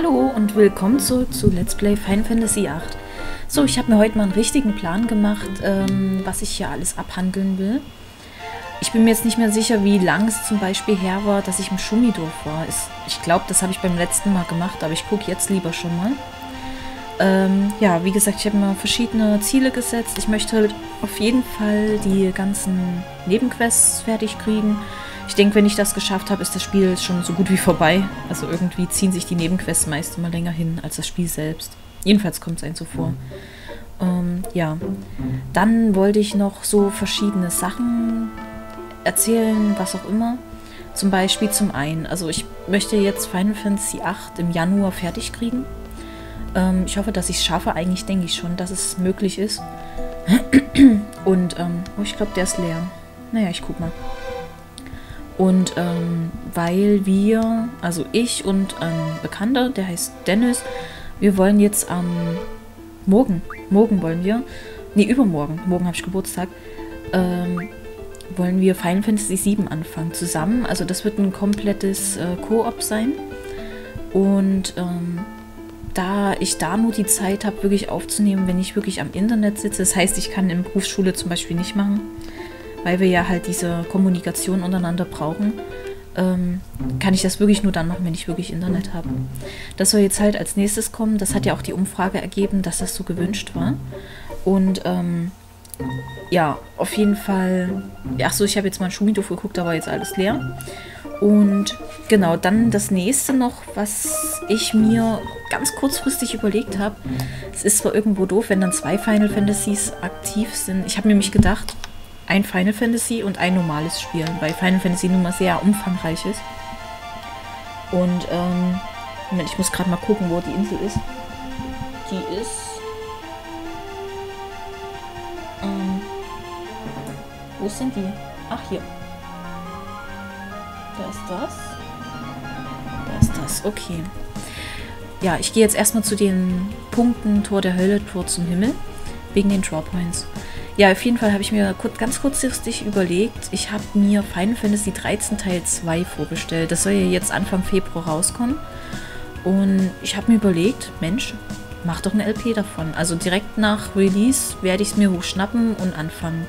Hallo und willkommen zurück zu Let's Play Final Fantasy VIII. So, ich habe mir heute mal einen richtigen Plan gemacht, was ich hier alles abhandeln will. Ich bin mir jetzt nicht mehr sicher, wie lang es zum Beispiel her war, dass ich im Schumidorf war. Ich glaube, das habe ich beim letzten Mal gemacht, aber ich gucke jetzt lieber schon mal. Ja, wie gesagt, ich habe mir verschiedene Ziele gesetzt. Ich möchte halt auf jeden Fall die ganzen Nebenquests fertig kriegen. Ich denke, wenn ich das geschafft habe, ist das Spiel schon so gut wie vorbei. Also irgendwie ziehen sich die Nebenquests meist immer länger hin als das Spiel selbst. Jedenfalls kommt es einem so vor. Ja, dann wollte ich noch so verschiedene Sachen erzählen, was auch immer. Zum Beispiel zum einen, also ich möchte jetzt Final Fantasy VIII im Januar fertig kriegen. Ich hoffe, dass ich es schaffe. Eigentlich denke ich schon, dass es möglich ist. Und oh, ich glaube, der ist leer. Naja, ich guck mal. Und weil wir, also ich und ein Bekannter, der heißt Dennis, wir wollen jetzt am morgen wollen wir, nee, übermorgen, morgen habe ich Geburtstag, wollen wir Final Fantasy VII anfangen, zusammen. Also das wird ein komplettes Koop sein. Und da ich da nur die Zeit habe, wirklich aufzunehmen, wenn ich wirklich am Internet sitze, das heißt, ich kann in Berufsschule zum Beispiel nicht machen, weil wir ja halt diese Kommunikation untereinander brauchen, kann ich das wirklich nur dann machen, wenn ich wirklich Internet habe. Das soll jetzt halt als nächstes kommen. Das hat ja auch die Umfrage ergeben, dass das so gewünscht war. Und ja, auf jeden Fall... Achso, ich habe jetzt mal in Schumidorf geguckt, da war jetzt alles leer. Und genau, dann das nächste noch, was ich mir ganz kurzfristig überlegt habe. Es ist zwar irgendwo doof, wenn dann zwei Final Fantasies aktiv sind. Ich habe mir nämlich gedacht... Ein Final Fantasy und ein normales Spiel, weil Final Fantasy nun mal sehr umfangreich ist. Und, Moment, ich muss gerade mal gucken, wo die Insel ist. Die ist... wo sind die? Ach, hier. Da ist das. Da ist das, okay. Ja, ich gehe jetzt erstmal zu den Punkten Tor der Hölle, Tor zum Himmel, wegen den Drawpoints. Ja, auf jeden Fall habe ich mir ganz kurzfristig überlegt, ich habe mir Final Fantasy 13 Teil 2 vorbestellt. Das soll ja jetzt Anfang Februar rauskommen. Und ich habe mir überlegt, Mensch, mach doch eine LP davon. Also direkt nach Release werde ich es mir hochschnappen und anfangen.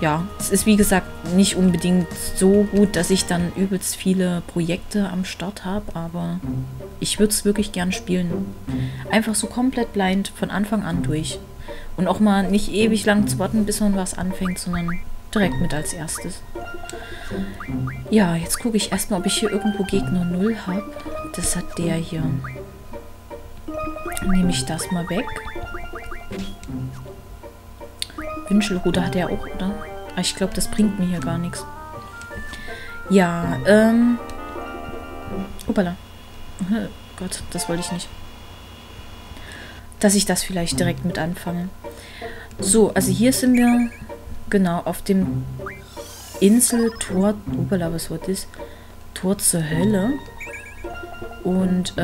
Ja, es ist wie gesagt nicht unbedingt so gut, dass ich dann übelst viele Projekte am Start habe, aber ich würde es wirklich gern spielen. Einfach so komplett blind von Anfang an durch. Und auch mal nicht ewig lang zu warten, bis man was anfängt, sondern direkt mit als erstes. Ja, jetzt gucke ich erstmal, ob ich hier irgendwo Gegner 0 habe. Das hat der hier. Nehme ich das mal weg. Wünschelruder hat er auch, oder? Aber ich glaube, das bringt mir hier gar nichts. Ja, Hoppala. Gott, das wollte ich nicht. Dass ich das vielleicht direkt mit anfange. So, also hier sind wir genau auf dem Inseltor. Upala, was war das? Tor zur Hölle. Und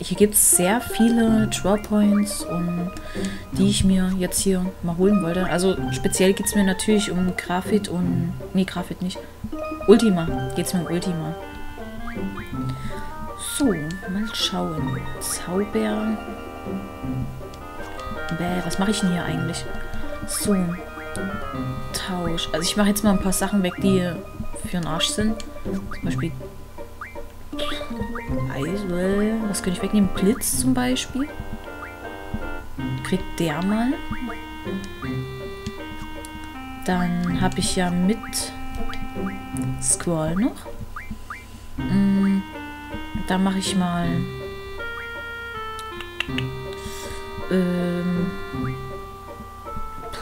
hier gibt es sehr viele Drawpoints, die ich mir jetzt hier mal holen wollte. Also speziell geht es mir natürlich um Grafit und... Nee, Grafit nicht. Ultima. Geht es mir um Ultima. So, mal schauen. Zauber... Bäh, was mache ich denn hier eigentlich? So. Tausch. Also ich mache jetzt mal ein paar Sachen weg, die für den Arsch sind. Zum Beispiel... Eiswell. Was könnte ich wegnehmen? Blitz zum Beispiel. Kriegt der mal. Dann habe ich ja mit... Squall noch. Da mache ich mal...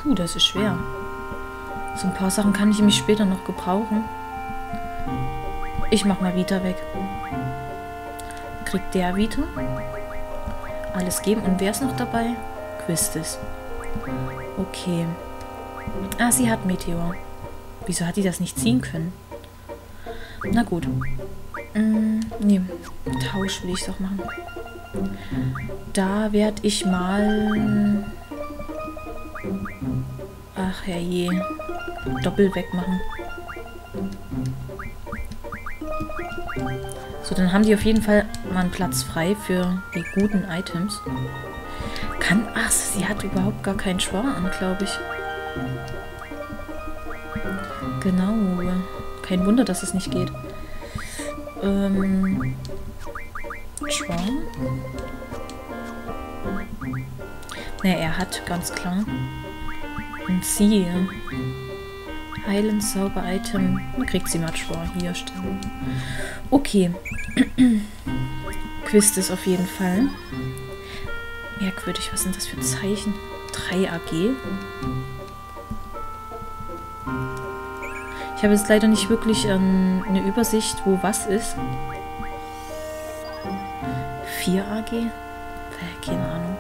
Puh, das ist schwer. So ein paar Sachen kann ich nämlich später noch gebrauchen. Ich mach mal Vita weg. Kriegt der Vita. Alles geben. Und wer ist noch dabei? Quistis. Okay. Ah, sie hat Meteor. Wieso hat die das nicht ziehen können? Na gut. Nee. Tausch will ich doch machen. Da werde ich mal... Ach herrje. Doppel wegmachen. So, dann haben die auf jeden Fall mal einen Platz frei für die guten Items. Kann... Ach, sie hat überhaupt gar keinen Schwarm an, glaube ich. Genau. Kein Wunder, dass es nicht geht. Schwarm. Naja, er hat, ganz klar. Und sie... Heilen, Zauber, Item. Dann kriegt sie Matschwar hier stellen. Okay. Quistis auf jeden Fall. Merkwürdig, was sind das für Zeichen? 3AG. Ich habe jetzt leider nicht wirklich eine Übersicht, wo was ist. 4AG? Keine Ahnung.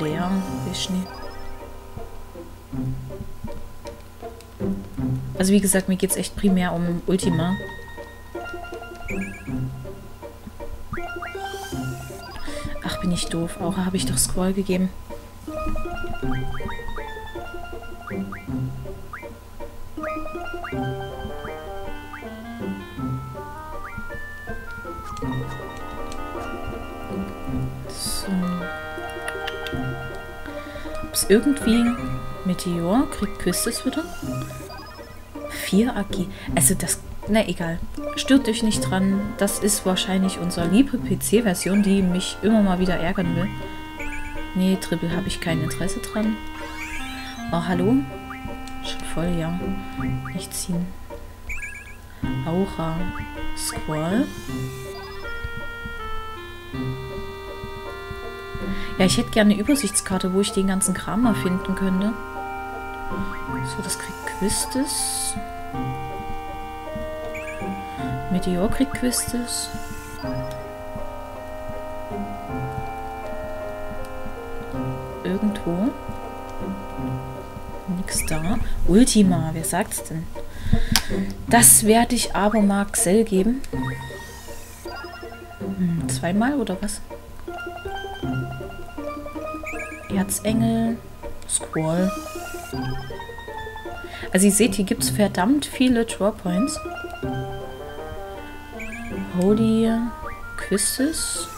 Leer, weiß nicht. Also wie gesagt, mir geht es echt primär um Ultima. Ach, bin ich doof. Aura habe ich doch Squall gegeben. Irgendwie Meteor, kriegt Quistis wieder. 4 AG. Also das... Na egal. Stört euch nicht dran. Das ist wahrscheinlich unsere liebe PC-Version, die mich immer mal wieder ärgern will. Nee, Triple habe ich kein Interesse dran. Oh, hallo? Schon voll, ja. Nicht ziehen. Aura. Squall. Ja, ich hätte gerne eine Übersichtskarte, wo ich den ganzen Kram mal finden könnte. So, das kriegt Quistis. Meteor kriegt Quistis. Irgendwo. Nix da. Ultima, wer sagt's denn? Das werde ich aber mal Zell geben. Hm, zweimal oder was? Herzengel, Squall. Also ihr seht, hier gibt es verdammt viele Drawpoints. Holy, Quistis.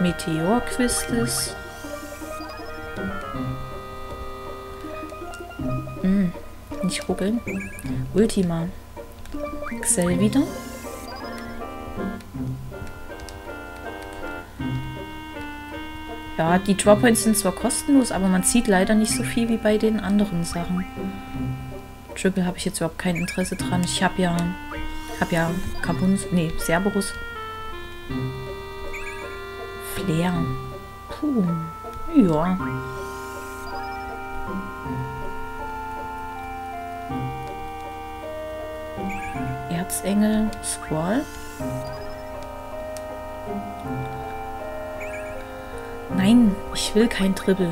Meteor Quistis. Nicht ruckeln. Ultima. Zell wieder. Ja, die Drawpoints sind zwar kostenlos, aber man sieht leider nicht so viel wie bei den anderen Sachen. Triple habe ich jetzt überhaupt kein Interesse dran. Ich habe ja... Kabuns... Nee, Cerberus. Flair. Puh. Ja. Erzengel. Squall. Nein, ich will kein Dribbel.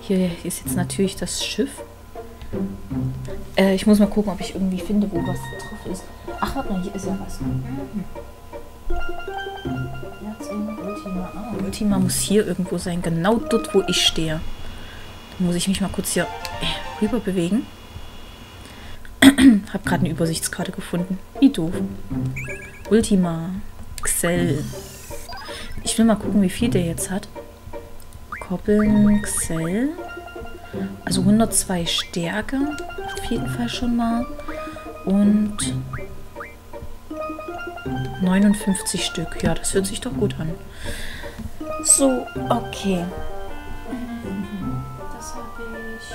Hier ist jetzt natürlich das Schiff. Ich muss mal gucken, ob ich irgendwie finde, wo was drauf ist. Ach, warte mal, hier ist ja was. Ultima. Ah, Ultima muss hier irgendwo sein, genau dort, wo ich stehe. Da muss ich mich mal kurz hier rüber bewegen. Hab gerade eine Übersichtskarte gefunden. Wie doof. Ultima. Zell. Ich will mal gucken, wie viel der jetzt hat. Koppeln, Xell. Also 102 Stärke. Auf jeden Fall schon mal. Und 59 Stück. Ja, das hört sich doch gut an. So, okay. Das habe ich.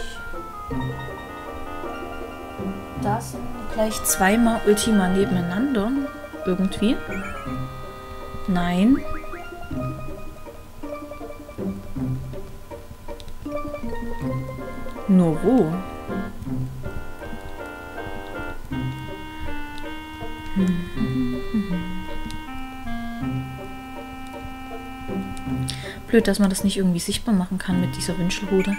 Das sind gleich zweimal Ultima nebeneinander. Irgendwie. Nein. Nur wo? Blöd, dass man das nicht irgendwie sichtbar machen kann mit dieser Wünschelrute.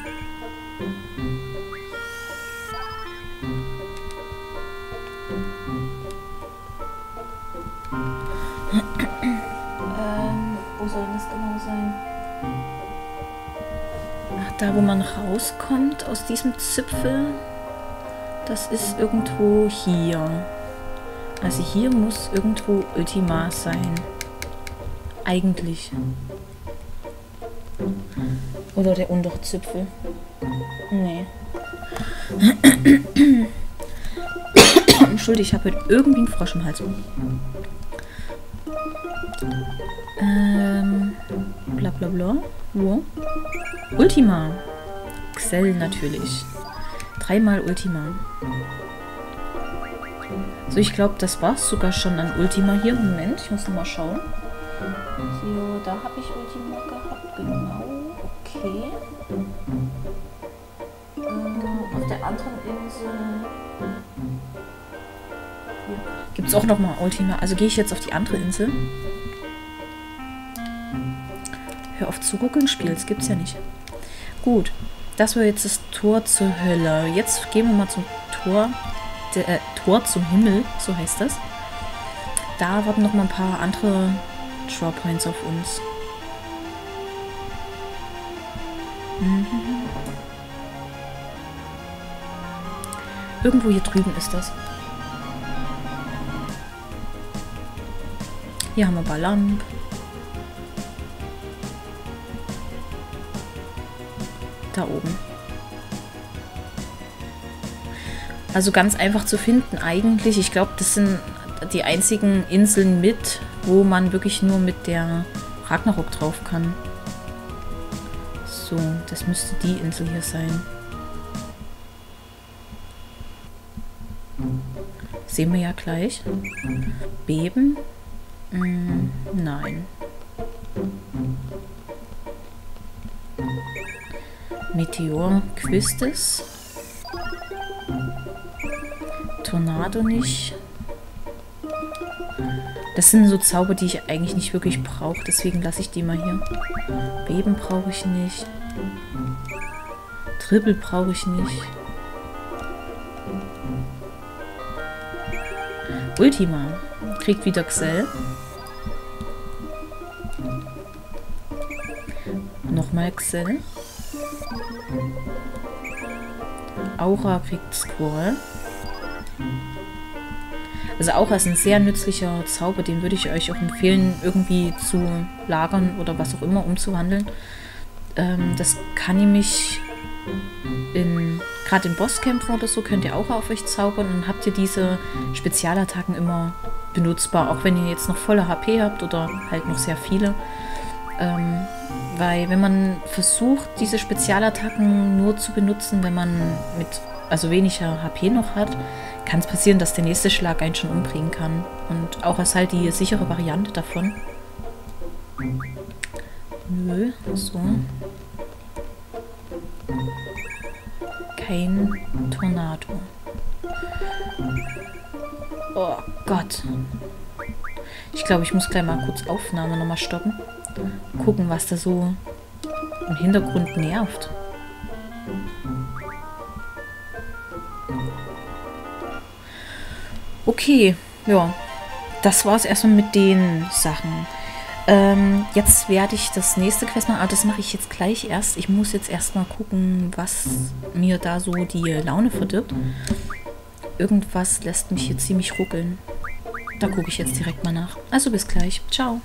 Wo soll das genau sein? Ach, Da, wo man rauskommt aus diesem Zipfel, das ist irgendwo hier. Also hier muss irgendwo Ultima sein. Eigentlich. Oder der untere Zipfel. Nee. Entschuldigung, ich habe heute irgendwie einen Frosch im Hals. Blablabla. Wo? Ultima. Zell natürlich. 3-mal Ultima. So, ich glaube, das war's sogar schon an Ultima hier. Moment, ich muss nochmal schauen. Hier, da habe ich Ultima gehabt. Genau. Okay. Auf der anderen Insel. Gibt es auch nochmal Ultima. Also gehe ich jetzt auf die andere Insel. Hör auf zu ruckeln, Spiel. Das gibt's ja nicht. Gut. Das war jetzt das Tor zur Hölle. Jetzt gehen wir mal zum Tor. Tor zum Himmel, so heißt das. Da warten noch mal ein paar andere Drawpoints auf uns. Irgendwo hier drüben ist das. Hier haben wir Balamb. Da oben. Also ganz einfach zu finden eigentlich. Ich glaube, das sind die einzigen Inseln mit, wo man wirklich nur mit der Ragnarok drauf kann. So, das müsste die Insel hier sein. Sehen wir ja gleich. Beben? Nein. Meteor, Quistis. Tornado nicht. Das sind so Zauber, die ich eigentlich nicht wirklich brauche. Deswegen lasse ich die mal hier. Beben brauche ich nicht. Dribbel brauche ich nicht. Ultima. Kriegt wieder Xell. Nochmal Xell. Aura kriegt Squall. Also Aura ist ein sehr nützlicher Zauber, den würde ich euch auch empfehlen, irgendwie zu lagern oder was auch immer, umzuwandeln. Das kann nämlich, gerade in Bosskämpfen oder so, könnt ihr Aura auf euch zaubern und dann habt ihr diese Spezialattacken immer benutzbar, auch wenn ihr jetzt noch volle HP habt oder halt noch sehr viele. Weil wenn man versucht, diese Spezialattacken nur zu benutzen, wenn man mit weniger HP noch hat, kann es passieren, dass der nächste Schlag einen schon umbringen kann. Und auch ist halt die sichere Variante davon. Nö, so. Kein Tornado. Oh Gott. Ich glaube, ich muss gleich mal kurz Aufnahme nochmal stoppen. Gucken, was da so im Hintergrund nervt. Okay, ja, das war es erstmal mit den Sachen. Jetzt werde ich das nächste Quest machen, aber das mache ich jetzt gleich erst. Ich muss jetzt erstmal gucken, was mir da so die Laune verdirbt. Irgendwas lässt mich hier ziemlich ruckeln. Da gucke ich jetzt direkt mal nach. Also bis gleich. Ciao.